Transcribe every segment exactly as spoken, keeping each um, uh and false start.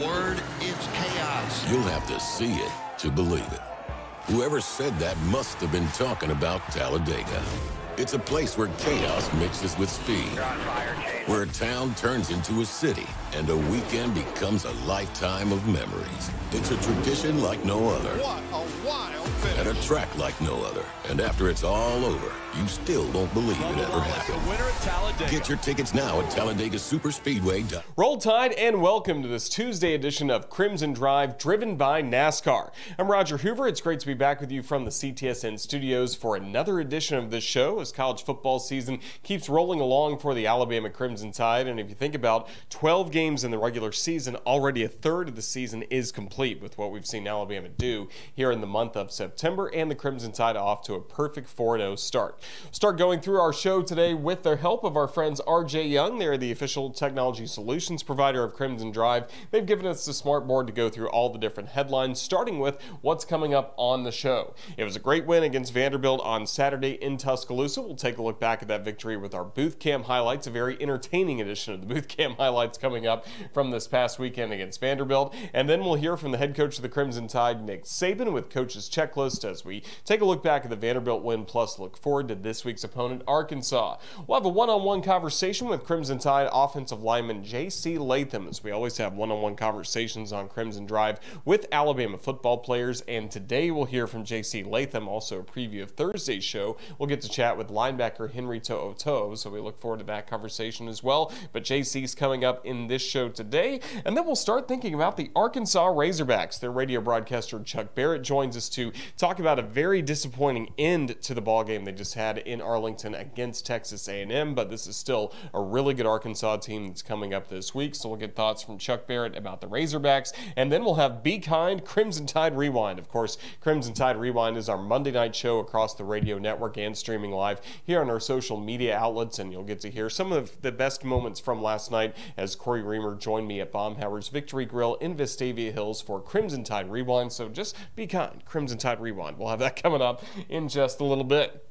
word is chaos. You'll have to see it to believe it. Whoever said that must have been talking about Talladega. It's a place where chaos mixes with speed, fire, where a town turns into a city, and a weekend becomes a lifetime of memories. It's a tradition like no other. What a wild finish. And a track like no other. And after it's all over, you still won't believe Roll it ever happened. Winner at Talladega. Get your tickets now at Talladega Superspeedway dot com. Roll Tide and welcome to this Tuesday edition of Crimson Drive, driven by NASCAR. I'm Roger Hoover. It's great to be back with you from the C T S N studios for another edition of this show. College football season keeps rolling along for the Alabama Crimson Tide, and if you think about twelve games in the regular season, already a third of the season is complete with what we've seen Alabama do here in the month of September, and the Crimson Tide off to a perfect four and oh start. We'll start going through our show today with the help of our friends R J Young. They're the official technology solutions provider of Crimson Drive. They've given us the smart board to go through all the different headlines, starting with what's coming up on the show. It was a great win against Vanderbilt on Saturday in Tuscaloosa. We'll take a look back at that victory with our booth cam highlights, a very entertaining edition of the booth cam highlights coming up from this past weekend against Vanderbilt. And then we'll hear from the head coach of the Crimson Tide, Nick Saban, with Coach's Checklist as we take a look back at the Vanderbilt win, plus look forward to this week's opponent, Arkansas. We'll have a one-on-one conversation with Crimson Tide offensive lineman J C Latham, as we always have one-on-one conversations on Crimson Drive with Alabama football players. And today we'll hear from J C Latham, also a preview of Thursday's show. We'll get to chat with linebacker Henry To'o To'o, so we look forward to that conversation as well. But J C's coming up in this show today, and then we'll start thinking about the Arkansas Razorbacks. Their radio broadcaster Chuck Barrett joins us to talk about a very disappointing end to the ballgame they just had in Arlington against Texas A and M, but this is still a really good Arkansas team that's coming up this week, so we'll get thoughts from Chuck Barrett about the Razorbacks, and then we'll have Be Kind Crimson Tide Rewind. Of course, Crimson Tide Rewind is our Monday night show across the radio network and streaming live here on our social media outlets, and you'll get to hear some of the best moments from last night as Corey Reamer joined me at Baumhower's Victory Grill in Vestavia Hills for Crimson Tide Rewind. So just be kind, Crimson Tide Rewind. We'll have that coming up in just a little bit.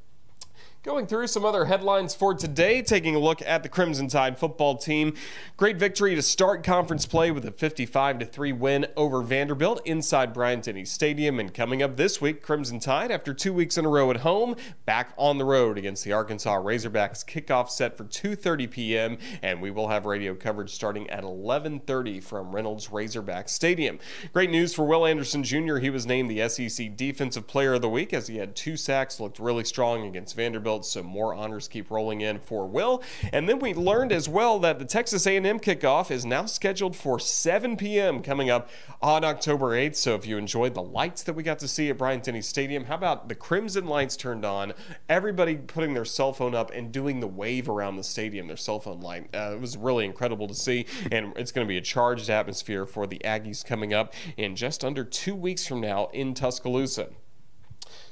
Going through some other headlines for today, taking a look at the Crimson Tide football team. Great victory to start conference play with a fifty-five to three win over Vanderbilt inside Bryant-Denny Stadium. And coming up this week, Crimson Tide, after two weeks in a row at home, back on the road against the Arkansas Razorbacks. Kickoff set for two thirty p m and we will have radio coverage starting at eleven thirty from Reynolds Razorback Stadium. Great news for Will Anderson Junior He was named the S E C Defensive Player of the Week as he had two sacks, looked really strong against Vanderbilt. So more honors keep rolling in for Will. And then we learned as well that the Texas A and M kickoff is now scheduled for seven p m coming up on October eighth. So if you enjoyed the lights that we got to see at Bryant-Denny Stadium, how about the crimson lights turned on, everybody putting their cell phone up and doing the wave around the stadium, their cell phone light. Uh, it was really incredible to see, and it's going to be a charged atmosphere for the Aggies coming up in just under two weeks from now in Tuscaloosa.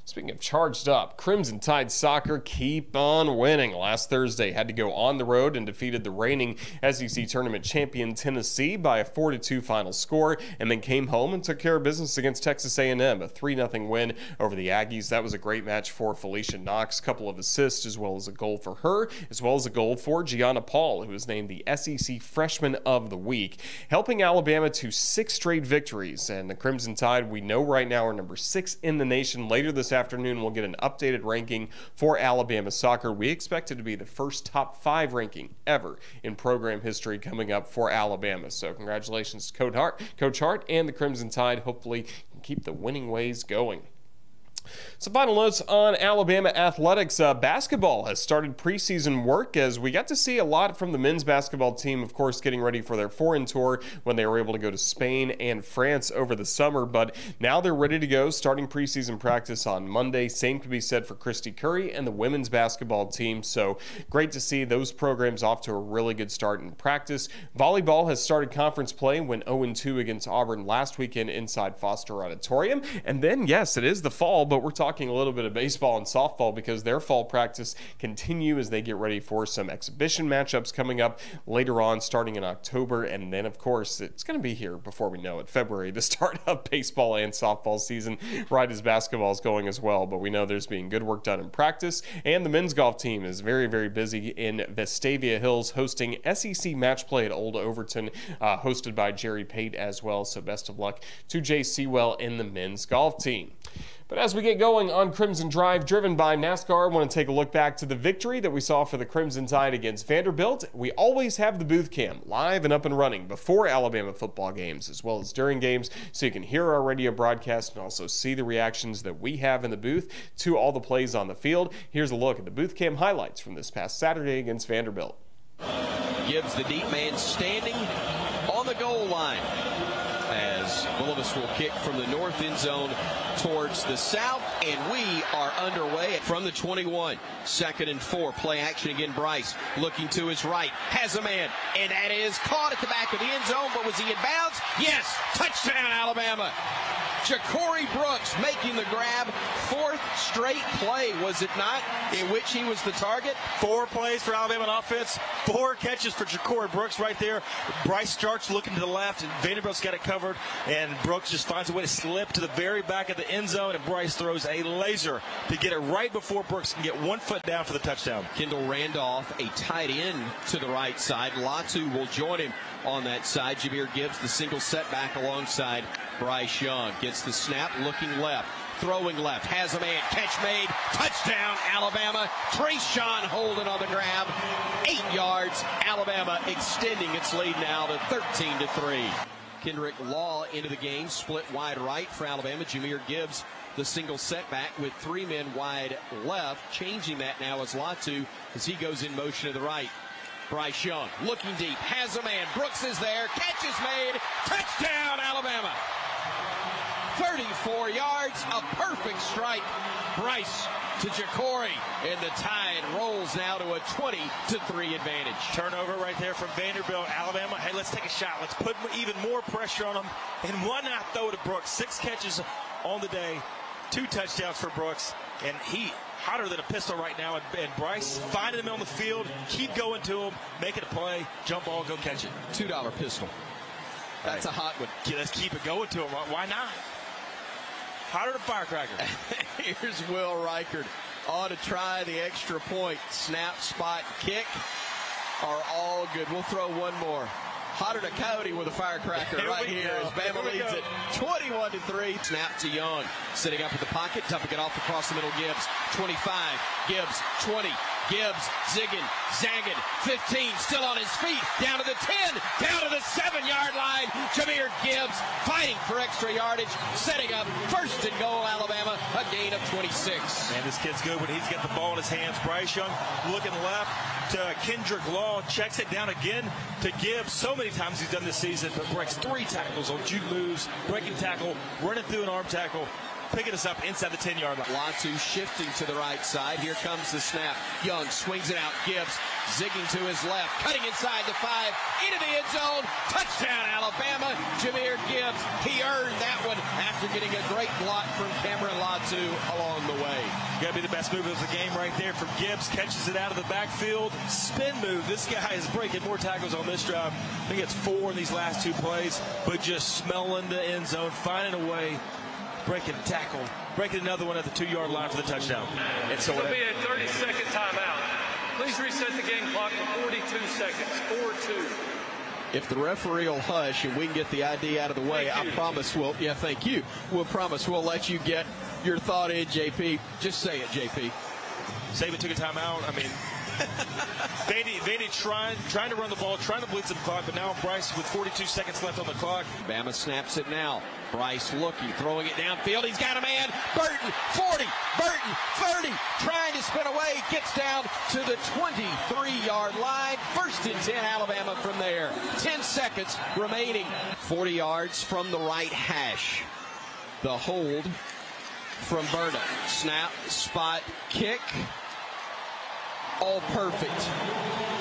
Speaking of charged up, Crimson Tide soccer keep on winning. Last Thursday had to go on the road and defeated the reigning S E C tournament champion Tennessee by a four to two final score, and then came home and took care of business against Texas A and M, a three nothing win over the Aggies. That was a great match for Felicia Knox, a couple of assists as well as a goal for her, as well as a goal for Gianna Paul, who was named the S E C Freshman of the Week, helping Alabama to six straight victories. And the Crimson Tide, we know right now, are number six in the nation. Later this afternoon we'll get an updated ranking for Alabama soccer. We expect it to be the first top five ranking ever in program history coming up for Alabama. So congratulations to Coach Hart, Coach Hart and the Crimson Tide. Hopefully can keep the winning ways going. So final notes on Alabama athletics. Uh, basketball has started preseason work as we got to see a lot from the men's basketball team, of course, getting ready for their foreign tour when they were able to go to Spain and France over the summer. But now they're ready to go, starting preseason practice on Monday. Same can be said for Christy Curry and the women's basketball team. So great to see those programs off to a really good start in practice. Volleyball has started conference play, went oh and two against Auburn last weekend inside Foster Auditorium. And then, yes, it is the fall, but but we're talking a little bit of baseball and softball because their fall practice continue as they get ready for some exhibition matchups coming up later on, starting in October. And then, of course, it's going to be here before we know it, February, the start of baseball and softball season, right as basketball is going as well. But we know there's being good work done in practice, and the men's golf team is very, very busy in Vestavia Hills, hosting S E C match play at Old Overton, uh, hosted by Jerry Pate as well. So best of luck to Jay Sewell and the men's golf team. But as we get going on Crimson Drive, driven by NASCAR, I want to take a look back to the victory that we saw for the Crimson Tide against Vanderbilt. We always have the booth cam live and up and running before Alabama football games as well as during games, so you can hear our radio broadcast and also see the reactions that we have in the booth to all the plays on the field. Here's a look at the booth cam highlights from this past Saturday against Vanderbilt. Gibbs, the deep man, standing on the goal line. Williams will kick from the north end zone towards the south, and we are underway from the twenty-one. Second and four, play action again. Bryce looking to his right, has a man, and that is caught at the back of the end zone, but was he in bounds? Yes, touchdown Alabama. Ja'Cory Brooks making the grab. Fourth straight play, was it not, in which he was the target? Four plays for Alabama on offense. Four catches for Ja'Cory Brooks right there. Bryce starts looking to the left, and Vanderbilt's got it covered, and Brooks just finds a way to slip to the very back of the end zone, and Bryce throws a laser to get it right before Brooks can get one foot down for the touchdown. Kendall Randolph, a tight end to the right side. Latu will join him on that side. Jahmyr Gibbs, the single setback alongside Bryce Young. Gets the snap, looking left, throwing left, has a man, catch made, touchdown Alabama. Trayshawn Holden on the grab, eight yards. Alabama extending its lead now to thirteen to three. Kendrick Law into the game, split wide right for Alabama. Jahmyr Gibbs, the single setback with three men wide left. Changing that now is Latu as he goes in motion to the right. Bryce Young looking deep, has a man, Brooks is there, catch is made, touchdown Alabama. thirty-four yards, a perfect strike. Bryce to Ja'Cory, and the Tide rolls now to a twenty to three advantage. Turnover right there from Vanderbilt. Alabama, hey, let's take a shot. Let's put even more pressure on them, and why not throw to Brooks? Six catches on the day, two touchdowns for Brooks, and he hotter than a pistol right now, and, and Bryce finding him on the field. Keep going to him, make it a play, jump ball, go catch it. two dollar pistol. That's right. A hot one. Let's keep it going to him. Why not? Hotter than firecracker. Here's Will Reichard. Ought to try the extra point. Snap, spot, kick are all good. We'll throw one more. Hotter than a coyote with a firecracker here right here go. As Bama leads go. It twenty-one to three. Snap to Young. Sitting up in the pocket. Dumping it off across the middle. Gibbs. twenty-five. Gibbs. twenty. Gibbs, zigging, zagging, fifteen, still on his feet, down to the ten, down to the seven-yard line. Jahmyr Gibbs fighting for extra yardage, setting up first and goal, Alabama, a gain of twenty-six. Man, this kid's good when he's got the ball in his hands. Bryce Young looking left to Kendrick Law, checks it down again to Gibbs. So many times he's done this season, but breaks three tackles on juke moves, breaking tackle, running through an arm tackle, picking us up inside the ten-yard line. Latu shifting to the right side. Here comes the snap. Young swings it out. Gibbs zigging to his left, cutting inside the five, into the end zone. Touchdown, Alabama. Jahmyr Gibbs, he earned that one after getting a great block from Cameron Latu along the way. Got to be the best move of the game right there from Gibbs. Catches it out of the backfield. Spin move. This guy is breaking more tackles on this drive. I think it's four in these last two plays, but just smelling the end zone, finding a way. Breaking a tackle, breaking another one at the two-yard line for the touchdown. And so it'll be a thirty-second timeout. Please reset the game clock to forty-two seconds, four two. If the referee will hush and we can get the I D out of the way, I promise we'll, yeah, thank you. We'll promise we'll let you get your thought in, J P. Just say it, J P. Saban took a timeout. I mean, Vandy, Vandy trying, trying to run the ball, trying to blitz the clock, but now Bryce with forty-two seconds left on the clock. Bama snaps it now. Bryce looking, throwing it downfield. He's got a man. Burton, forty. Burton, thirty. Trying to spin away. Gets down to the twenty-three-yard line. First and ten, Alabama from there. ten seconds remaining. forty yards from the right hash. The hold from Burton. Snap, spot, kick. All perfect.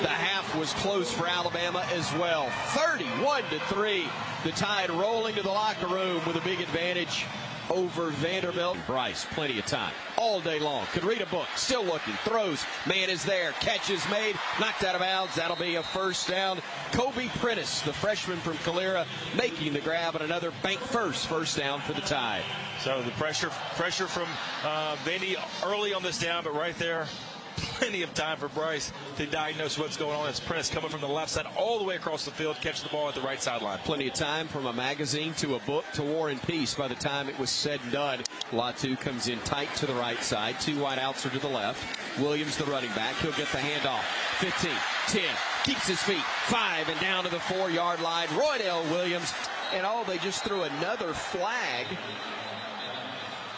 The half was close for Alabama as well. thirty-one to three. The Tide rolling to the locker room with a big advantage. over Vanderbilt. Bryce, plenty of time. All day long. Could read a book. Still looking. Throws. Man is there. Catch is made. Knocked out of bounds. That'll be a first down. Kobe Prentice, the freshman from Calera, making the grab on another bank first. First down for the Tide. So the pressure pressure from uh, Vandy early on this down, but right there, plenty of time for Bryce to diagnose what's going on. It's Prentice coming from the left side all the way across the field, catching the ball at the right sideline. Plenty of time from a magazine to a book to War and Peace by the time it was said and done. Latu comes in tight to the right side. Two wide outs are to the left. Williams, the running back, he'll get the handoff. fifteen, ten, keeps his feet. five and down to the four-yard line. Roydell Williams, and oh, they just threw another flag.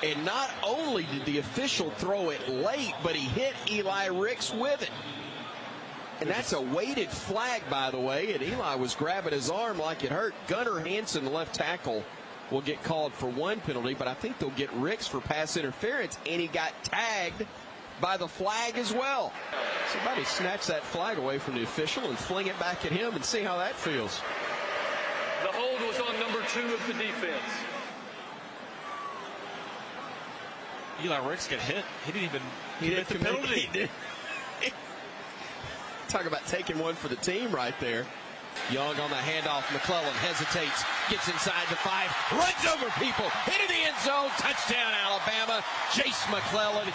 And not only did the official throw it late, but he hit Eli Ricks with it. And that's a weighted flag, by the way. And Eli was grabbing his arm like it hurt. Gunnar Hansen, left tackle, will get called for one penalty, but I think they'll get Ricks for pass interference. And he got tagged by the flag as well. Somebody snatch that flag away from the official and fling it back at him and see how that feels. The hold was on number two of the defense. Eli Ricks got hit. He didn't even he hit didn't the penalty. He did. Talk about taking one for the team right there. Young on the handoff. McClellan hesitates. Gets inside the five. Runs over people. Into the end zone. Touchdown, Alabama. Jase McClellan,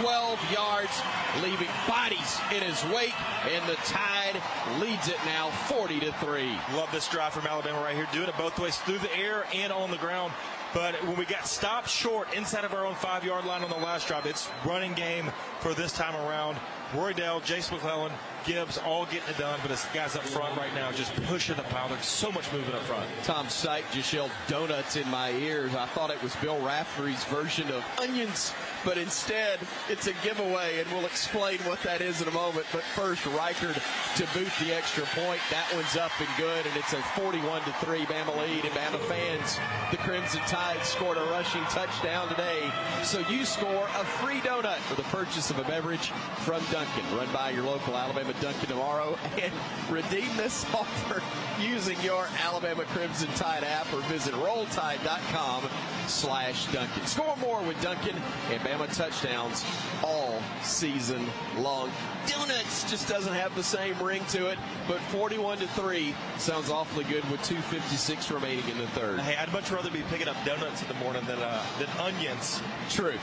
twelve yards, leaving bodies in his wake. And the Tide leads it now forty to three. Love this drive from Alabama right here. Doing it both ways, through the air and on the ground. But when we got stopped short inside of our own five-yard line on the last drive, it's running game for this time around. Roydell, Jase McClellan, Gibbs, all getting it done. But it's guys up front right now just pushing the pile. There's so much movement up front. Tom Syke just yelled donuts in my ears. I thought it was Bill Raftery's version of onions, but instead it's a giveaway, and we'll explain what that is in a moment. But first, Reichard to boot the extra point. That one's up and good, and it's a forty-one to three Bama lead. And Bama fans, the Crimson Tide scored a rushing touchdown today, so you score a free donut for the purchase of a beverage from Dunkin'. Run by your local Alabama Dunkin' tomorrow and redeem this offer using your Alabama Crimson Tide app or visit roll tide dot com slash Dunkin'. Score more with Dunkin' and Bama touchdowns all season long. Donuts just doesn't have the same ring to it, but forty-one to three sounds awfully good with two fifty-six remaining in the third. Hey, I'd much rather be picking up donuts in the morning than, uh, than onions. True.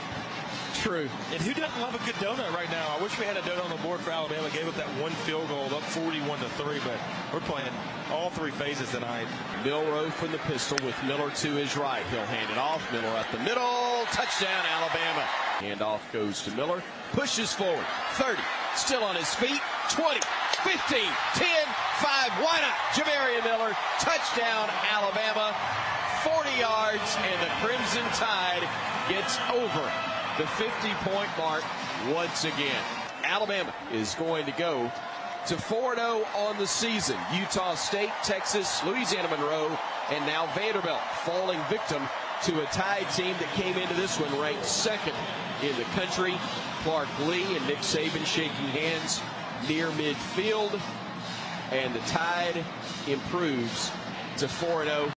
True. And who doesn't love a good donut right now? I wish we had a donut on the board for Alabama. Gave up that one field goal, up forty-one to three, but we're playing all three phases tonight. Milroe from the pistol with Miller to his right. He'll hand it off. Miller up the middle. Touchdown, Alabama. Hand off goes to Miller. Pushes forward. thirty. Still on his feet. twenty. fifteen. ten. five. Why not? Jamaria Miller. Touchdown, Alabama. forty yards, and the Crimson Tide gets over the fifty-point mark once again. Alabama is going to go to four and oh on the season. Utah State, Texas, Louisiana Monroe, and now Vanderbilt falling victim to a Tide team that came into this one ranked second in the country. Clark Lee and Nick Saban shaking hands near midfield, and the Tide improves to four and oh.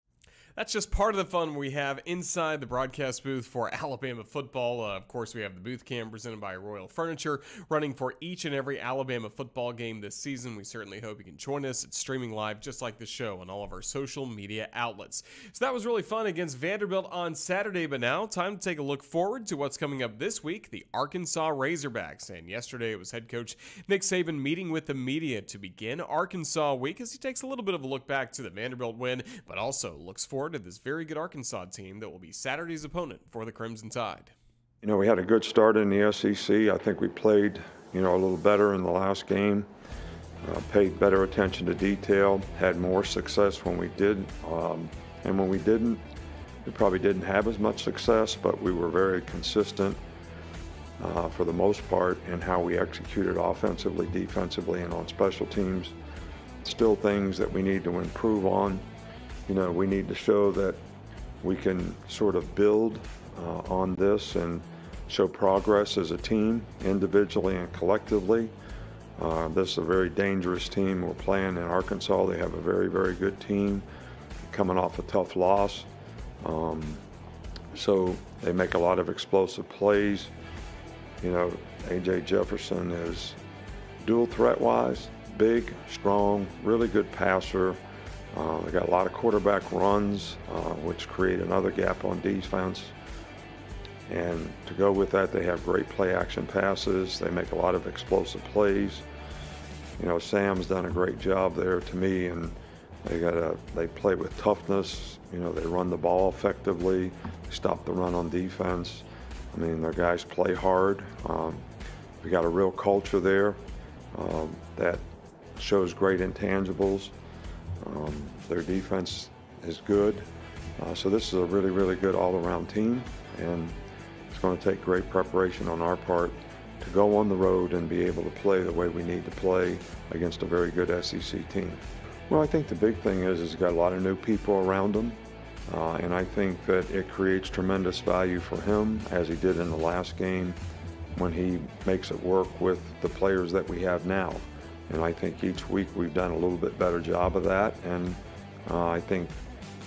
That's just part of the fun we have inside the broadcast booth for Alabama football. Uh, of course, we have the booth cam presented by Royal Furniture running for each and every Alabama football game this season. We certainly hope you can join us. It's streaming live just like the show on all of our social media outlets. So that was really fun against Vanderbilt on Saturday, but now time to take a look forward to what's coming up this week, the Arkansas Razorbacks. And yesterday it was head coach Nick Saban meeting with the media to begin Arkansas week as he takes a little bit of a look back to the Vanderbilt win, but also looks forward to this very good Arkansas team that will be Saturday's opponent for the Crimson Tide. You know, we had a good start in the S E C. I think we played, you know, a little better in the last game, uh, paid better attention to detail, had more success when we did. Um, and when we didn't, we probably didn't have as much success, but we were very consistent uh, for the most part in how we executed offensively, defensively, and on special teams. Still things that we need to improve on. You know, we need to show that we can sort of build uh, on this and show progress as a team, individually and collectively. Uh, this is a very dangerous team we're playing in Arkansas. They have a very, very good team coming off a tough loss. Um, So they make a lot of explosive plays. You know, A J Jefferson is dual threat-wise, big, strong, really good passer. Uh, they got a lot of quarterback runs, uh, which create another gap on defense. And to go with that, they have great play-action passes. They make a lot of explosive plays. You know, Sam's done a great job there to me, and they got a, they play with toughness. You know, they run the ball effectively. They stop the run on defense. I mean, their guys play hard. Um, we got a real culture there um, that shows great intangibles. Um, their defense is good. Uh, so this is a really, really good all-around team, and it's going to take great preparation on our part to go on the road and be able to play the way we need to play against a very good S E C team. Well, I think the big thing is it's got a lot of new people around him, uh, and I think that it creates tremendous value for him, as he did in the last game, when he makes it work with the players that we have now. And I think each week we've done a little bit better job of that, and uh, I think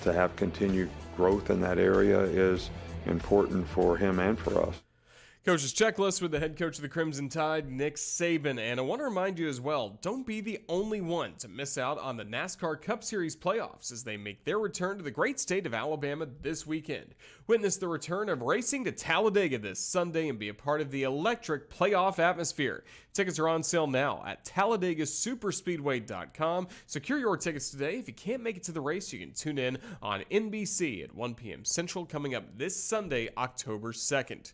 to have continued growth in that area is important for him and for us. Coach's Checklist with the head coach of the Crimson Tide, Nick Saban. And I want to remind you as well, don't be the only one to miss out on the NASCAR Cup Series playoffs as they make their return to the great state of Alabama this weekend. Witness the return of racing to Talladega this Sunday and be a part of the electric playoff atmosphere. Tickets are on sale now at Talladega Superspeedway dot com. Secure your tickets today. If you can't make it to the race, you can tune in on N B C at one p m Central coming up this Sunday, October second.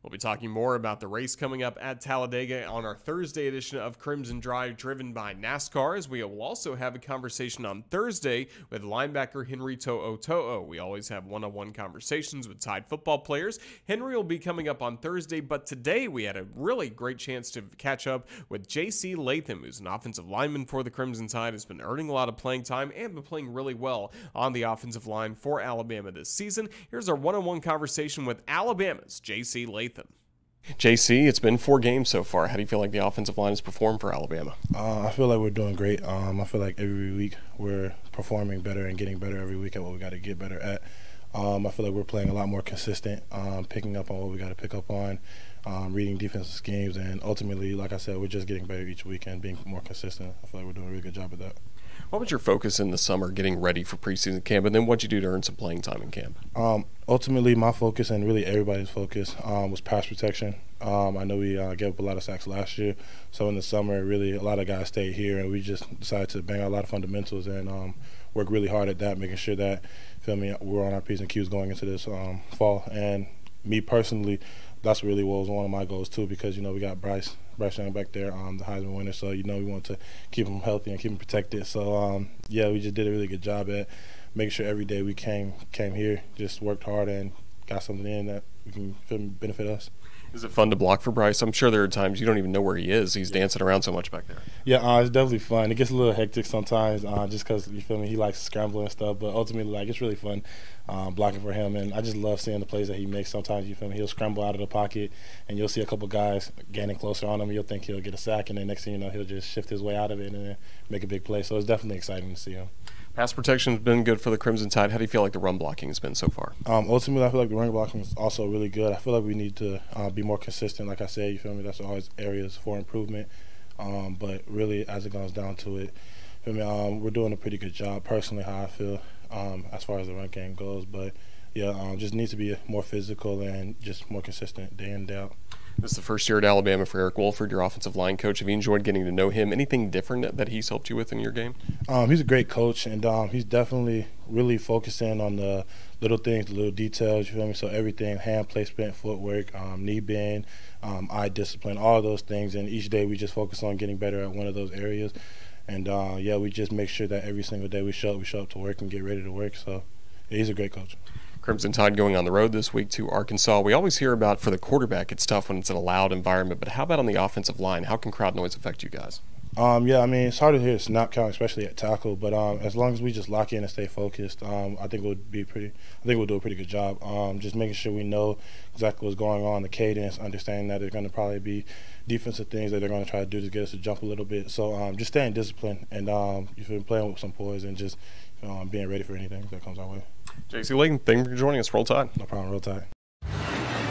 We'll be talking more about the race coming up at Talladega on our Thursday edition of Crimson Drive driven by NASCAR, as we will also have a conversation on Thursday with linebacker Henry To'o To'o. We always have one-on-one conversations with Tide football players. Henry will be coming up on Thursday, but today we had a really great chance to catch up with J C. Latham, who's an offensive lineman for the Crimson Tide, has been earning a lot of playing time and been playing really well on the offensive line for Alabama this season. Here's our one-on-one conversation with Alabama's J C. Latham. Them. J C, it's been four games so far. How do you feel like the offensive line has performed for Alabama? Uh, I feel like we're doing great. Um, I feel like every week we're performing better and getting better every week at what we got to get better at. Um, I feel like we're playing a lot more consistent, um, picking up on what we got to pick up on, um, reading defensive schemes, and ultimately, like I said, we're just getting better each week and being more consistent. I feel like we're doing a really good job at that. What was your focus in the summer getting ready for preseason camp, and then what did you do to earn some playing time in camp? Um, ultimately, my focus and really everybody's focus um, was pass protection. Um, I know we uh, gave up a lot of sacks last year, so in the summer, really a lot of guys stayed here, and we just decided to bang out a lot of fundamentals and um, work really hard at that, making sure that, feel me, we're on our P's and Q's going into this um, fall. And me personally, that's really what was one of my goals too, because, you know, we got Bryce Bryce Young back there, um, the Heisman winner, so, you know, we want to keep him healthy and keep him protected. So, um, yeah, we just did a really good job at making sure every day we came came here, just worked hard and got something in that we can feel benefit us. Is it fun to block for Bryce? I'm sure there are times you don't even know where he is. He's yeah. dancing around so much back there. Yeah, uh, it's definitely fun. It gets a little hectic sometimes uh, just because, you feel me, he likes scrambling and stuff. But ultimately, like, it's really fun um, blocking for him. And I just love seeing the plays that he makes sometimes. You feel me? He'll scramble out of the pocket, and you'll see a couple guys gaining closer on him. You'll think he'll get a sack, and then next thing you know, he'll just shift his way out of it and then make a big play. So it's definitely exciting to see him. Pass protection has been good for the Crimson Tide. How do you feel like the run blocking has been so far? Um, ultimately, I feel like the run blocking is also really good. I feel like we need to uh, be more consistent. Like I said, you feel me? That's always areas for improvement. Um, but really, as it comes down to it, feel me? Um, we're doing a pretty good job, personally, how I feel um, as far as the run game goes. But, yeah, um, just needs to be more physical and just more consistent day in, day out. This is the first year at Alabama for Eric Wolford, your offensive line coach. Have you enjoyed getting to know him? Anything different that he's helped you with in your game? Um, he's a great coach, and um, he's definitely really focusing on the little things, the little details, you feel me? So everything, hand placement, footwork, um, knee bend, um, eye discipline, all those things. And each day we just focus on getting better at one of those areas. And, uh, yeah, we just make sure that every single day we show up, we show up to work and get ready to work. So yeah, he's a great coach. Crimson Tide going on the road this week to Arkansas. We always hear about, for the quarterback, it's tough when it's in a loud environment, but how about on the offensive line? How can crowd noise affect you guys? Um, yeah, I mean, it's hard to hear a snap count, especially at tackle. But um, as long as we just lock in and stay focused, um, I think we'll be pretty. I think we'll do a pretty good job. Um, just making sure we know exactly what's going on, the cadence, understanding that there's going to probably be defensive things that they're going to try to do to get us to jump a little bit. So um, just staying disciplined and um, you've been playing with some poise and just um, being ready for anything that comes our way. J C. Latham, thank you for joining us. Roll Tide. No problem. Roll Tide.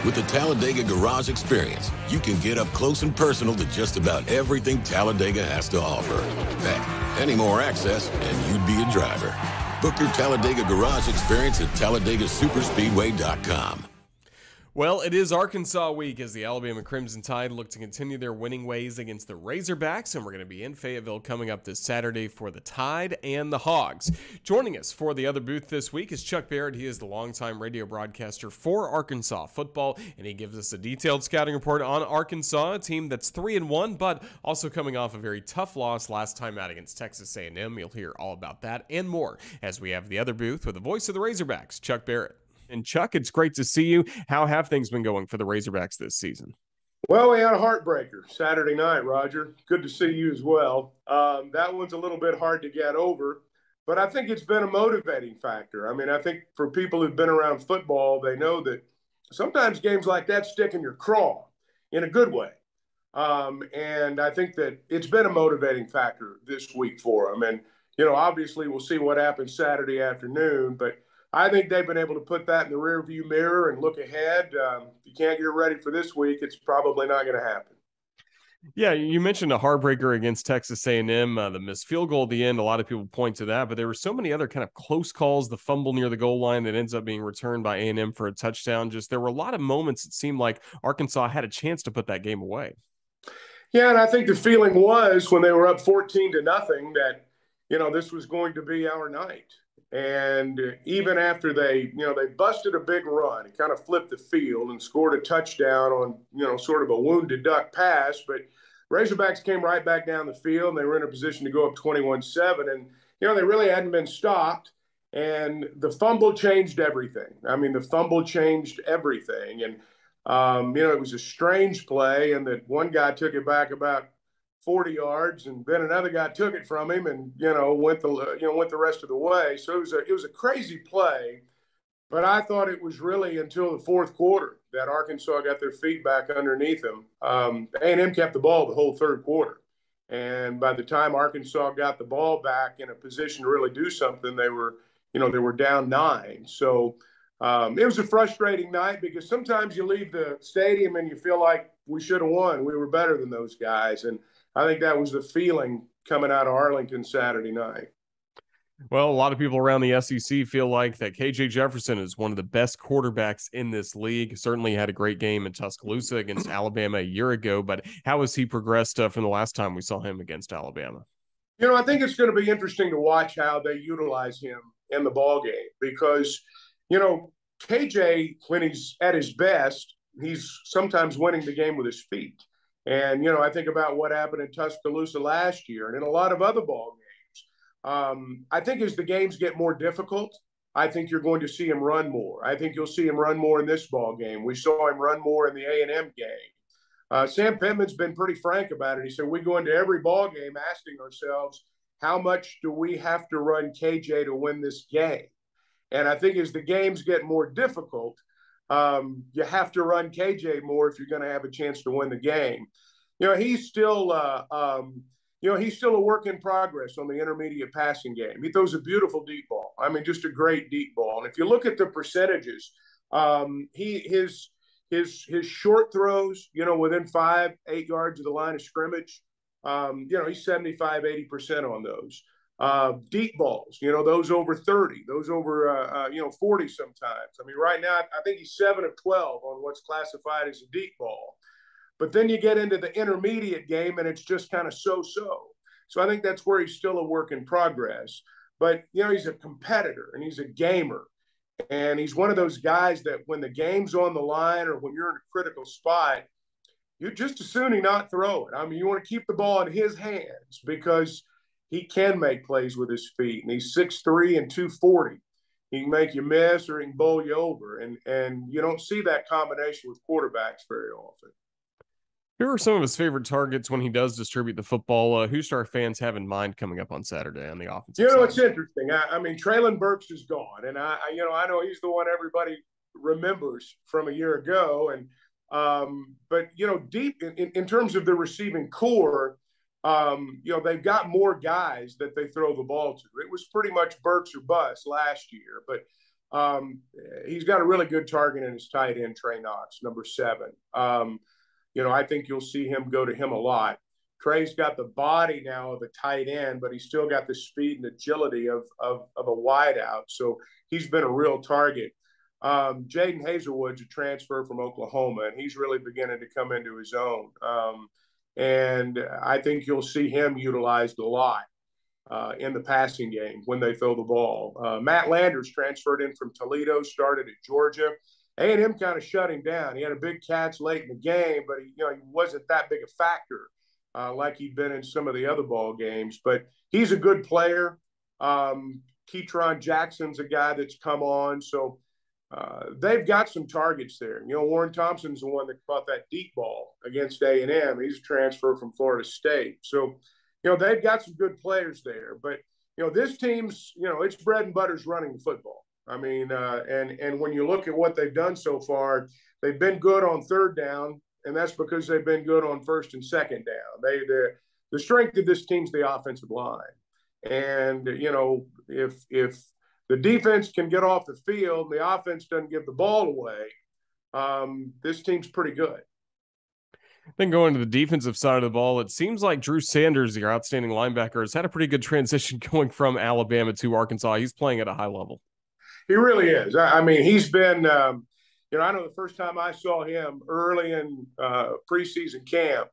With the Talladega Garage Experience, you can get up close and personal to just about everything Talladega has to offer. Heck, any more access, and you'd be a driver. Book your Talladega Garage Experience at Talladega Superspeedway dot com. Well, it is Arkansas week as the Alabama Crimson Tide look to continue their winning ways against the Razorbacks, and we're going to be in Fayetteville coming up this Saturday for the Tide and the Hogs. Joining us for the other booth this week is Chuck Barrett. He is the longtime radio broadcaster for Arkansas football, and he gives us a detailed scouting report on Arkansas, a team that's three and one, but also coming off a very tough loss last time out against Texas A and M. You'll hear all about that and more as we have the other booth with the voice of the Razorbacks, Chuck Barrett. And Chuck, it's great to see you. How have things been going for the Razorbacks this season? Well, we had a heartbreaker Saturday night, Roger. Good to see you as well. Um, that one's a little bit hard to get over, but I think it's been a motivating factor. I mean, I think for people who've been around football, they know that sometimes games like that stick in your craw in a good way. Um, and I think that it's been a motivating factor this week for them. And, you know, obviously we'll see what happens Saturday afternoon, but I think they've been able to put that in the rearview mirror and look ahead. Um, if you can't get ready for this week, it's probably not going to happen. Yeah, you mentioned a heartbreaker against Texas A and M, uh, the missed field goal at the end. A lot of people point to that, but there were so many other kind of close calls, the fumble near the goal line that ends up being returned by A and M for a touchdown. Just there were a lot of moments it seemed like Arkansas had a chance to put that game away. Yeah, and I think the feeling was when they were up fourteen to nothing that, you know, this was going to be our night. And even after they, you know, they busted a big run and kind of flipped the field and scored a touchdown on, you know, sort of a wounded duck pass. But Razorbacks came right back down the field and they were in a position to go up twenty-one seven. And, you know, they really hadn't been stopped. And the fumble changed everything. I mean, the fumble changed everything. And, um, you know, it was a strange play and that one guy took it back about forty yards, and then another guy took it from him, and you know went the you know went the rest of the way. So it was a it was a crazy play, but I thought it was really until the fourth quarter that Arkansas got their feet back underneath them. Um, A and M kept the ball the whole third quarter, and by the time Arkansas got the ball back in a position to really do something, they were you know they were down nine. So um, it was a frustrating night because sometimes you leave the stadium and you feel like we should have won, we were better than those guys, and I think that was the feeling coming out of Arlington Saturday night. Well, a lot of people around the S E C feel like that K J. Jefferson is one of the best quarterbacks in this league. Certainly had a great game in Tuscaloosa against Alabama a year ago, but how has he progressed uh, from the last time we saw him against Alabama? You know, I think it's going to be interesting to watch how they utilize him in the ballgame because, you know, K J, when he's at his best, he's sometimes winning the game with his feet. And, you know, I think about what happened in Tuscaloosa last year and in a lot of other ball games. Um, I think as the games get more difficult, I think you're going to see him run more. I think you'll see him run more in this ball game. We saw him run more in the A and M game. Uh, Sam Pittman's been pretty frank about it. He said, we go into every ball game asking ourselves, how much do we have to run K J to win this game? And I think as the games get more difficult, Um, you have to run K J more if you're going to have a chance to win the game. You know, he's still, uh, um, you know, he's still a work in progress on the intermediate passing game. He throws a beautiful deep ball. I mean, just a great deep ball. And if you look at the percentages, um, he his his his short throws, you know, within five, eight yards of the line of scrimmage, um, you know, he's seventy-five, eighty percent on those. Uh, deep balls, you know, those over thirty, those over, uh, uh, you know, forty sometimes. I mean, right now, I think he's seven of twelve on what's classified as a deep ball. But then you get into the intermediate game, and it's just kind of so-so. So I think that's where he's still a work in progress. But, you know, he's a competitor, and he's a gamer. And he's one of those guys that when the game's on the line or when you're in a critical spot, you just as soon he not throw it. I mean, you want to keep the ball in his hands because – he can make plays with his feet, and he's six three and two forty. He can make you miss or he can bowl you over, and, and you don't see that combination with quarterbacks very often. Who are some of his favorite targets when he does distribute the football? Uh, who should our fans have in mind coming up on Saturday on the offensive You know, side? It's interesting. I, I mean, Treylon Burks is gone, and I, I, you know, I know he's the one everybody remembers from a year ago. And um, but you know, deep in, in, in terms of the receiving core, um, you know, they've got more guys that they throw the ball to. It was pretty much Burks or bust last year, but. Um, he's got a really good target in his tight end, Trey Knox, number seven. Um, you know, I think you'll see him go to him a lot. Trey's got the body now of a tight end, but he's still got the speed and agility of of, of a wideout. So he's been a real target. Um, Jaden Hazelwood's a transfer from Oklahoma, and he's really beginning to come into his own. Um, and I think you'll see him utilized a lot. Uh, in the passing game when they throw the ball. Uh, Matt Landers transferred in from Toledo, started at Georgia. A and M kind of shut him down. He had a big catch late in the game, but he, you know, he wasn't that big a factor uh, like he'd been in some of the other ball games. But he's a good player. Um, Keytron Jackson's a guy that's come on. So uh, they've got some targets there. You know, Warren Thompson's the one that caught that deep ball against A and M. He's a transfer from Florida State. So, you know, they've got some good players there, but, you know, this team's, you know, it's bread and butter's running football. I mean, uh, and, and when you look at what they've done so far, they've been good on third down, and that's because they've been good on first and second down. They, the strength of this team's the offensive line. And, you know, if, if the defense can get off the field, the offense doesn't give the ball away, um, this team's pretty good. Then going to the defensive side of the ball, it seems like Drew Sanders, your outstanding linebacker, has had a pretty good transition going from Alabama to Arkansas. He's playing at a high level. He really is. I mean, he's been, um, you know, I know the first time I saw him early in uh, preseason camp,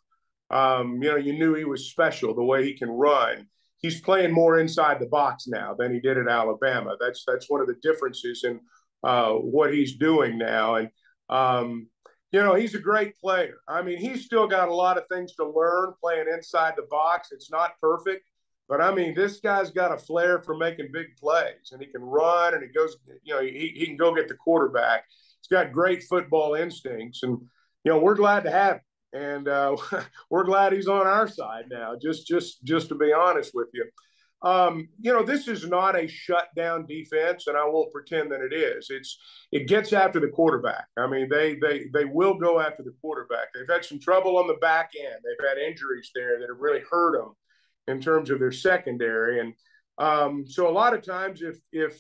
um, you know, you knew he was special the way he can run. He's playing more inside the box now than he did at Alabama. That's that's one of the differences in uh, what he's doing now. And, um you know, he's a great player. I mean, he's still got a lot of things to learn playing inside the box. It's not perfect, but, I mean, this guy's got a flair for making big plays, and he can run, and he goes, you know, he, he can go get the quarterback. He's got great football instincts, and, you know, we're glad to have him, and uh, we're glad he's on our side now, just just, just to be honest with you. Um, you know, this is not a shutdown defense, and I won't pretend that it is. It's it gets after the quarterback. I mean, they they they will go after the quarterback. They've had some trouble on the back end. They've had injuries there that have really hurt them in terms of their secondary. And um, so a lot of times, if if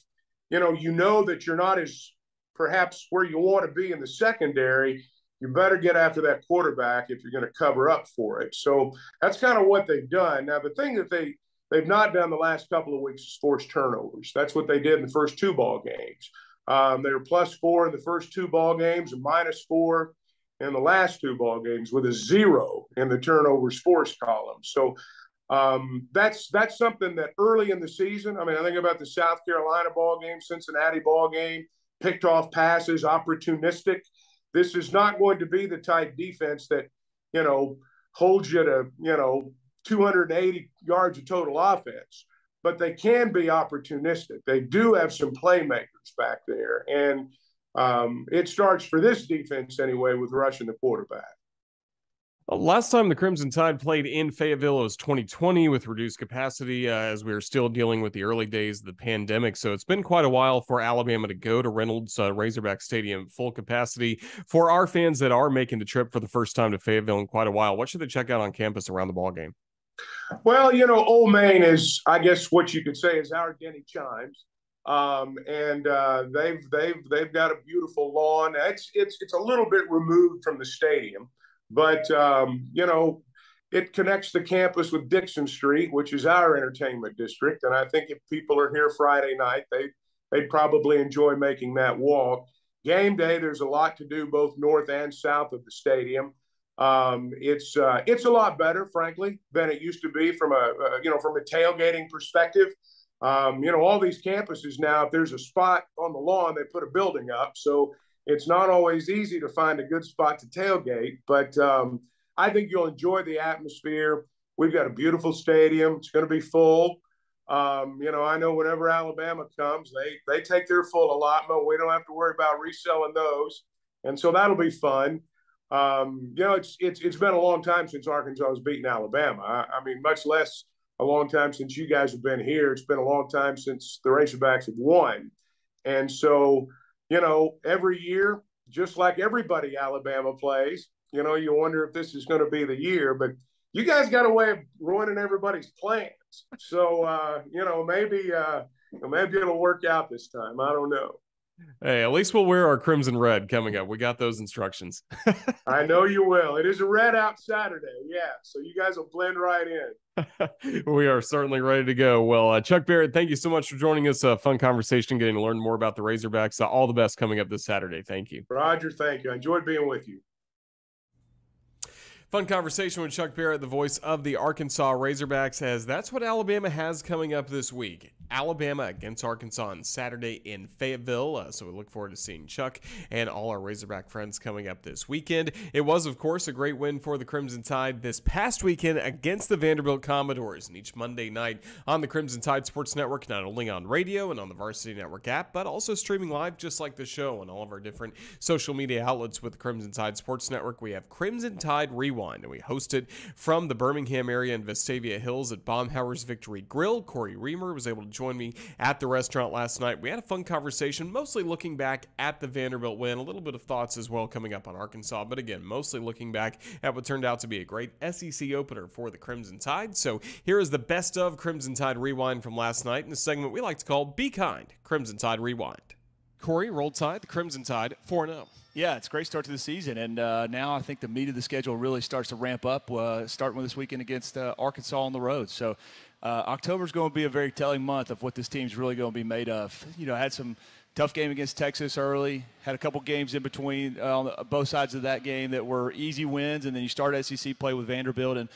you know you know that you're not as perhaps where you want to be in the secondary, you better get after that quarterback if you're going to cover up for it. So that's kind of what they've done. Now, the thing that they They've not done the last couple of weeks is forced turnovers. That's what they did in the first two ball games. Um, they were plus four in the first two ball games and minus four in the last two ball games with a zero in the turnovers forced column. So um, that's that's something that early in the season, I mean, I think about the South Carolina ball game, Cincinnati ball game, picked off passes, opportunistic. This is not going to be the type defense that, you know, holds you to, you know, two hundred eighty yards of total offense, but they can be opportunistic. They do have some playmakers back there, and um, it starts for this defense anyway with rushing the quarterback. Last time the Crimson Tide played in Fayetteville, it was twenty twenty with reduced capacity uh, as we were still dealing with the early days of the pandemic. So it's been quite a while for Alabama to go to Reynolds uh, Razorback Stadium, full capacity. For our fans that are making the trip for the first time to Fayetteville in quite a while, what should they check out on campus around the ballgame? Well, you know, Old Main is, I guess, what you could say is our Denny Chimes, um, and uh, they've they've they've got a beautiful lawn. It's it's it's a little bit removed from the stadium, but um, you know, it connects the campus with Dixon Street, which is our entertainment district. And I think if people are here Friday night, they they'd probably enjoy making that walk. Game day, there's a lot to do both north and south of the stadium. Um, it's, uh, it's a lot better, frankly, than it used to be from a, uh, you know, from a tailgating perspective. Um, you know, all these campuses now, if there's a spot on the lawn, they put a building up. So it's not always easy to find a good spot to tailgate, but, um, I think you'll enjoy the atmosphere. We've got a beautiful stadium. It's going to be full. Um, you know, I know whenever Alabama comes, they, they take their full allotment. We don't have to worry about reselling those. And so that'll be fun. um, you know, it's it's it's been a long time since Arkansas has beaten Alabama. I, I mean, much less a long time since you guys have been here. It's been a long time since the Razorbacks have won. And so, you know, every year, just like everybody Alabama plays, you know, you wonder if this is going to be the year. But you guys got a way of ruining everybody's plans. So, uh, you know, maybe uh, maybe it'll work out this time. I don't know. Hey, at least we'll wear our crimson red coming up. We got those instructions. I know you will. It is a red out Saturday. Yeah. So you guys will blend right in. We are certainly ready to go. Well, uh, Chuck Barrett, thank you so much for joining us. A fun conversation, getting to learn more about the Razorbacks. Uh, all the best coming up this Saturday. Thank you. Roger, thank you. I enjoyed being with you. Fun conversation with Chuck Barrett, the voice of the Arkansas Razorbacks, as that's what Alabama has coming up this week. Alabama against Arkansas on Saturday in Fayetteville. Uh, so we look forward to seeing Chuck and all our Razorback friends coming up this weekend. It was, of course, a great win for the Crimson Tide this past weekend against the Vanderbilt Commodores. And each Monday night on the Crimson Tide Sports Network, not only on radio and on the Varsity Network app, but also streaming live just like the show on all of our different social media outlets with the Crimson Tide Sports Network. We have Crimson Tide Rewind, and we hosted from the Birmingham area in Vestavia Hills at Baumhower's Victory Grill. Corey Reamer was able to join me at the restaurant last night. We had a fun conversation, mostly looking back at the Vanderbilt win, a little bit of thoughts as well coming up on Arkansas, but again, mostly looking back at what turned out to be a great S E C opener for the Crimson Tide. So here is the best of Crimson Tide Rewind from last night in a segment we like to call Be Kind, Crimson Tide Rewind. Corey, Roll Tide, the Crimson Tide, four and oh. Yeah, it's a great start to the season, and uh, now I think the meat of the schedule really starts to ramp up, uh, starting with this weekend against uh, Arkansas on the road. So uh, October is going to be a very telling month of what this team's really going to be made of. You know, I had some tough game against Texas early, had a couple games in between uh, on the, both sides of that game that were easy wins, and then you start S E C play with Vanderbilt, and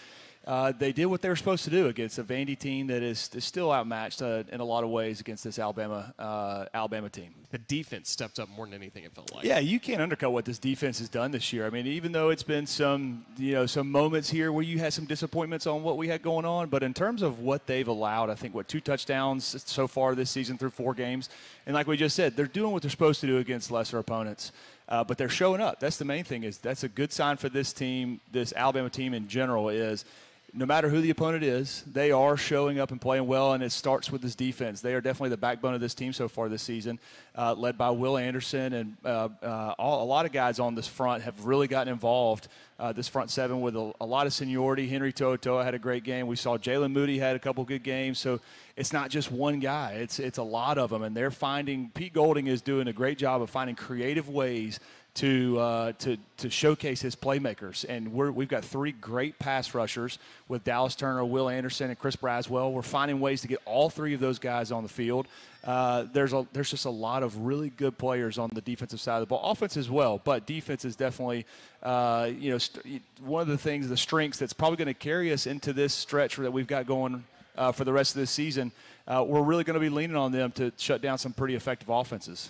Uh, they did what they were supposed to do against a Vandy team that is, is still outmatched uh, in a lot of ways against this Alabama uh, Alabama team. The defense stepped up more than anything, it felt like. Yeah, you can't undercut what this defense has done this year. I mean, even though it's been some, you know, some moments here where you had some disappointments on what we had going on, but in terms of what they've allowed, I think, what, two touchdowns so far this season through four games. And like we just said, they're doing what they're supposed to do against lesser opponents. Uh, but they're showing up. That's the main thing. Is that's a good sign for this team, this Alabama team in general, is – no matter who the opponent is, they are showing up and playing well, and it starts with this defense. They are definitely the backbone of this team so far this season, uh, led by Will Anderson, and uh, uh, all, a lot of guys on this front have really gotten involved, uh, this front seven, with a, a lot of seniority. Henry To'o To'o had a great game. We saw Jalen Moody had a couple good games. So it's not just one guy. It's, it's a lot of them, and they're finding – Pete Golding is doing a great job of finding creative ways to uh, to to showcase his playmakers. And we're, we've got three great pass rushers with Dallas Turner, Will Anderson, and Chris Braswell. We're finding ways to get all three of those guys on the field. Uh, there's a, there's just a lot of really good players on the defensive side of the ball, offense as well, but defense is definitely uh, you know st- one of the things, the strengths that's probably going to carry us into this stretch that we've got going uh, for the rest of this season. Uh, we're really going to be leaning on them to shut down some pretty effective offenses.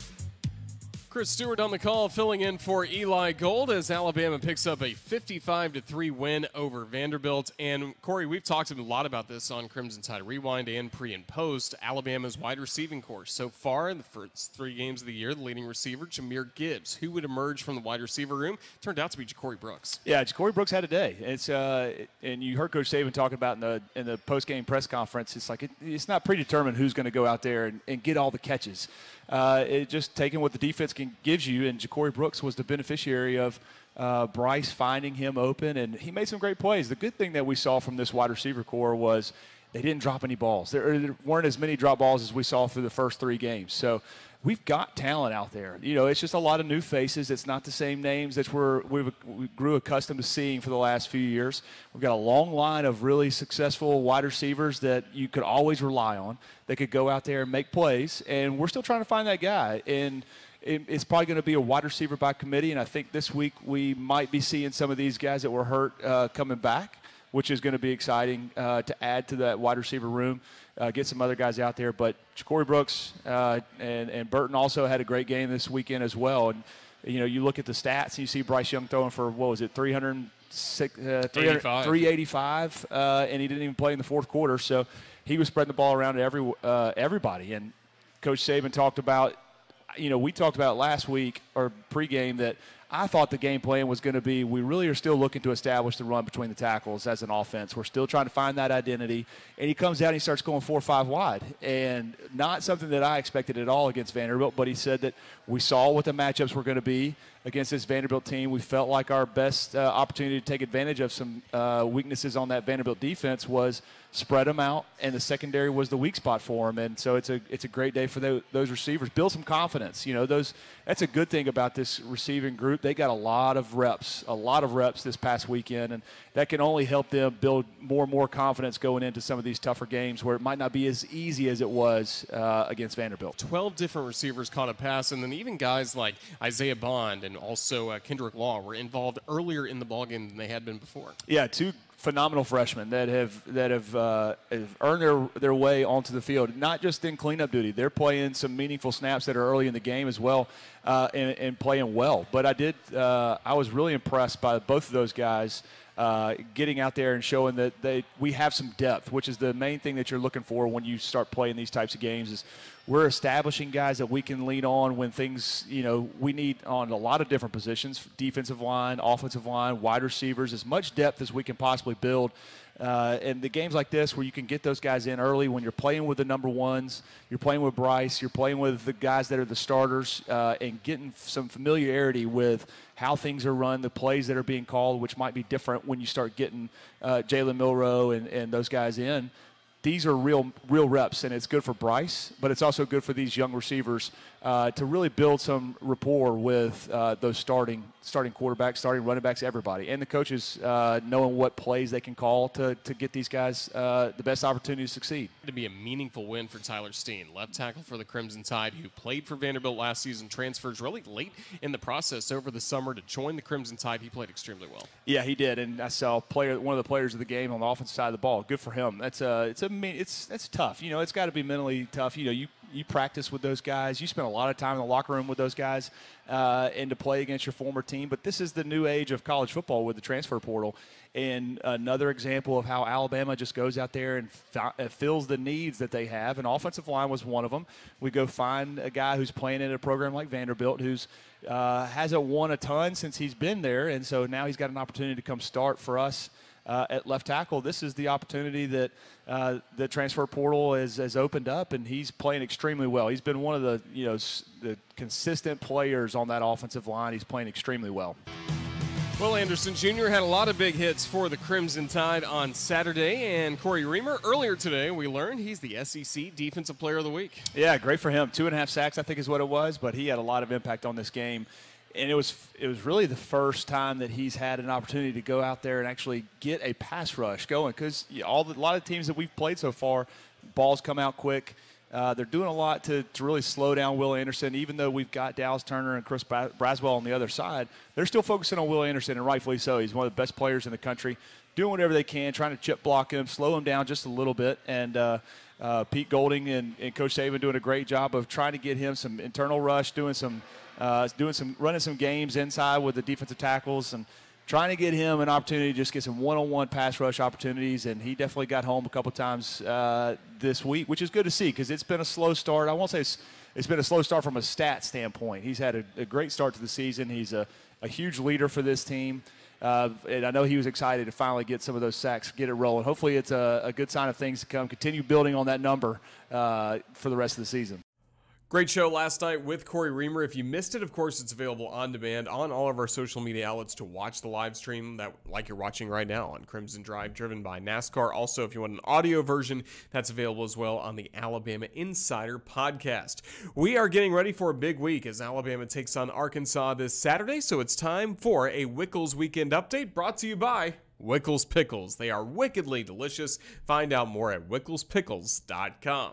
Chris Stewart on the call, filling in for Eli Gold as Alabama picks up a fifty-five to three win over Vanderbilt. And, Corey, we've talked a lot about this on Crimson Tide Rewind and pre and post. Alabama's wide receiving corps so far in the first three games of the year, the leading receiver, Jahmyr Gibbs, who would emerge from the wide receiver room, turned out to be Ja'Cory Brooks. Yeah, Ja'Cory Brooks had a day. It's uh, and you heard Coach Saban talking about in the in the post-game press conference. It's like it, it's not predetermined who's going to go out there and, and get all the catches. Uh, it just taking what the defense can gives you, and Ja'Cory Brooks was the beneficiary of uh, Bryce finding him open, and he made some great plays. The good thing that we saw from this wide receiver corps was they didn't drop any balls. There, there weren't as many drop balls as we saw through the first three games. So we've got talent out there. You know, it's just a lot of new faces. It's not the same names that we're, we grew accustomed to seeing for the last few years. We've got a long line of really successful wide receivers that you could always rely on. They could go out there and make plays, and we're still trying to find that guy. And it, it's probably going to be a wide receiver by committee, and I think this week we might be seeing some of these guys that were hurt uh, coming back, which is going to be exciting uh, to add to that wide receiver room, uh, get some other guys out there. But Ja'Cory Brooks uh, and, and Burton also had a great game this weekend as well. And, you know, you look at the stats and you see Bryce Young throwing for, what was it, three hundred, three eighty-five, uh, and he didn't even play in the fourth quarter. So he was spreading the ball around to every, uh, everybody. And Coach Saban talked about, you know, we talked about last week or pregame that I thought the game plan was going to be we really are still looking to establish the run between the tackles as an offense. We're still trying to find that identity. And he comes out and he starts going four or five wide. And not something that I expected at all against Vanderbilt, but he said that we saw what the matchups were going to be against this Vanderbilt team. We felt like our best uh, opportunity to take advantage of some uh, weaknesses on that Vanderbilt defense was spread them out, and the secondary was the weak spot for them. And so it's a it's a great day for the, those receivers. Build some confidence. You know, those that's a good thing about this receiving group. They got a lot of reps, a lot of reps this past weekend, and that can only help them build more and more confidence going into some of these tougher games where it might not be as easy as it was uh, against Vanderbilt. twelve different receivers caught a pass, and then even guys like Isaiah Bond and also uh, Kendrick Law were involved earlier in the ballgame than they had been before. Yeah, two phenomenal freshmen that have that have, uh, have earned their, their way onto the field, not just in cleanup duty. They're playing some meaningful snaps that are early in the game as well uh, and, and playing well. But I did uh, I was really impressed by both of those guys uh, getting out there and showing that they we have some depth, which is the main thing that you're looking for when you start playing these types of games is we're establishing guys that we can lean on when things, you know, we need on a lot of different positions, defensive line, offensive line, wide receivers, as much depth as we can possibly build. Uh, and the games like this where you can get those guys in early when you're playing with the number ones, you're playing with Bryce, you're playing with the guys that are the starters uh, and getting some familiarity with how things are run, the plays that are being called, which might be different when you start getting uh, Jalen Milroe and, and those guys in. These are real real reps, and it's good for Bryce, but it's also good for these young receivers uh, to really build some rapport with uh, those starting starting quarterbacks, starting running backs, everybody, and the coaches uh, knowing what plays they can call to, to get these guys uh, the best opportunity to succeed. To be a meaningful win for Tyler Steen, left tackle for the Crimson Tide, who played for Vanderbilt last season, transfers really late in the process over the summer to join the Crimson Tide. He played extremely well. Yeah, he did, and I saw player one of the players of the game on the offensive side of the ball. Good for him. That's a it's a I mean, it's that's tough. You know, it's got to be mentally tough. You know, you, you practice with those guys. You spend a lot of time in the locker room with those guys uh, and to play against your former team. But this is the new age of college football with the transfer portal. And another example of how Alabama just goes out there and fills the needs that they have. And offensive line was one of them. We go find a guy who's playing in a program like Vanderbilt who's uh, hasn't won a ton since he's been there. And so now he's got an opportunity to come start for us. Uh, at left tackle, this is the opportunity that uh, the transfer portal has, has opened up, and he's playing extremely well. He's been one of the, you know, s the consistent players on that offensive line. He's playing extremely well. Will Anderson Junior had a lot of big hits for the Crimson Tide on Saturday, and Corey Reamer, earlier today, we learned he's the S E C Defensive Player of the Week. Yeah, great for him. Two and a half sacks, I think is what it was, but he had a lot of impact on this game. And it was it was really the first time that he's had an opportunity to go out there and actually get a pass rush going because all the, a lot of teams that we've played so far, balls come out quick. Uh, they're doing a lot to, to really slow down Will Anderson. Even though we've got Dallas Turner and Chris Braswell on the other side, they're still focusing on Will Anderson, and rightfully so. He's one of the best players in the country, doing whatever they can, trying to chip block him, slow him down just a little bit. And uh, uh, Pete Golding and, and Coach Saban doing a great job of trying to get him some internal rush, doing some – Uh, doing some, running some games inside with the defensive tackles and trying to get him an opportunity to just get some one-on-one pass rush opportunities, and he definitely got home a couple times uh, this week, which is good to see because it's been a slow start. I won't say it's, it's been a slow start from a stat standpoint. He's had a, a great start to the season. He's a, a huge leader for this team, uh, and I know he was excited to finally get some of those sacks, get it rolling. Hopefully it's a, a good sign of things to come. Continue building on that number uh, for the rest of the season. Great show last night with Corey Reamer. If you missed it, of course, it's available on demand on all of our social media outlets to watch the live stream that, like you're watching right now on Crimson Drive, driven by NASCAR. Also, if you want an audio version, that's available as well on the Alabama Insider podcast. We are getting ready for a big week as Alabama takes on Arkansas this Saturday, so it's time for a Wickles Weekend Update brought to you by Wickles Pickles. They are wickedly delicious. Find out more at wickles pickles dot com.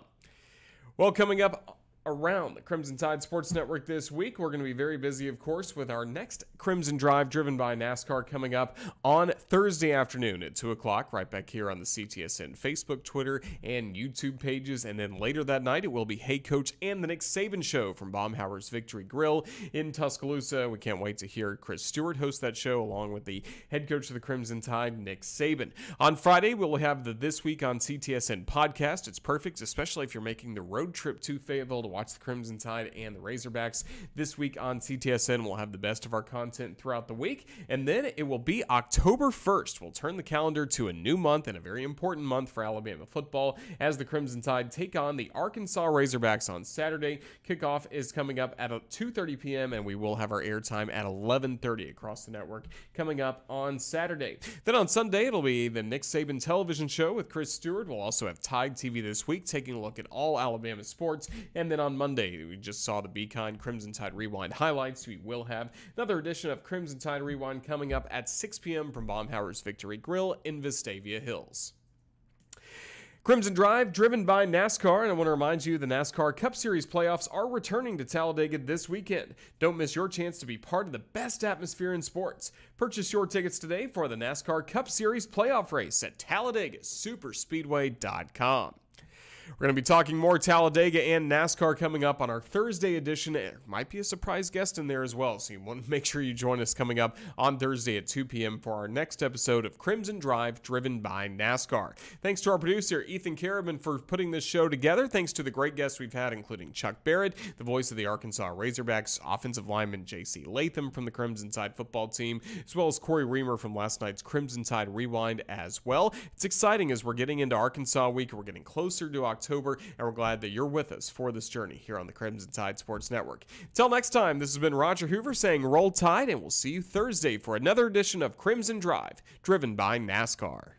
Well, coming up around the Crimson Tide Sports Network this week, we're going to be very busy, of course, with our next Crimson Drive driven by NASCAR coming up on Thursday afternoon at two o'clock, right back here on the C T S N Facebook, Twitter, and YouTube pages. And then later that night, it will be Hey Coach and the Nick Saban Show from Baumhower's Victory Grill in Tuscaloosa. We can't wait to hear Chris Stewart host that show along with the head coach of the Crimson Tide, Nick Saban. On Friday, we'll have the This Week on C T S N podcast. It's perfect, especially if you're making the road trip to Fayetteville to watch the Crimson Tide and the Razorbacks. This week on C T S N, we'll have the best of our content throughout the week, and then it will be October first. We'll turn the calendar to a new month and a very important month for Alabama football as the Crimson Tide take on the Arkansas Razorbacks on Saturday. Kickoff is coming up at two thirty p m, and we will have our airtime at eleven thirty across the network coming up on Saturday. Then on Sunday, it'll be the Nick Saban television show with Chris Stewart. We'll also have Tide T V this week, taking a look at all Alabama sports. And then on Monday, we just saw the BeCon Crimson Tide Rewind highlights. We will have another edition of Crimson Tide Rewind coming up at six p m from Baumhower's Victory Grill in Vestavia Hills. Crimson Drive, driven by NASCAR, and I want to remind you the NASCAR Cup Series playoffs are returning to Talladega this weekend. Don't miss your chance to be part of the best atmosphere in sports. Purchase your tickets today for the NASCAR Cup Series playoff race at Talladega Superspeedway dot com. We're going to be talking more Talladega and NASCAR coming up on our Thursday edition. There might be a surprise guest in there as well, so you want to make sure you join us coming up on Thursday at two p m for our next episode of Crimson Drive, driven by NASCAR. Thanks to our producer, Ethan Carabin, for putting this show together. Thanks to the great guests we've had, including Chuck Barrett, the voice of the Arkansas Razorbacks, offensive lineman J C Latham from the Crimson Tide football team, as well as Corey Reamer from last night's Crimson Tide Rewind as well. It's exciting as we're getting into Arkansas week. We're getting closer to October. October, and we're glad that you're with us for this journey here on the Crimson Tide Sports Network. Until next time, this has been Roger Hoover saying Roll Tide, and we'll see you Thursday for another edition of Crimson Drive, driven by NASCAR.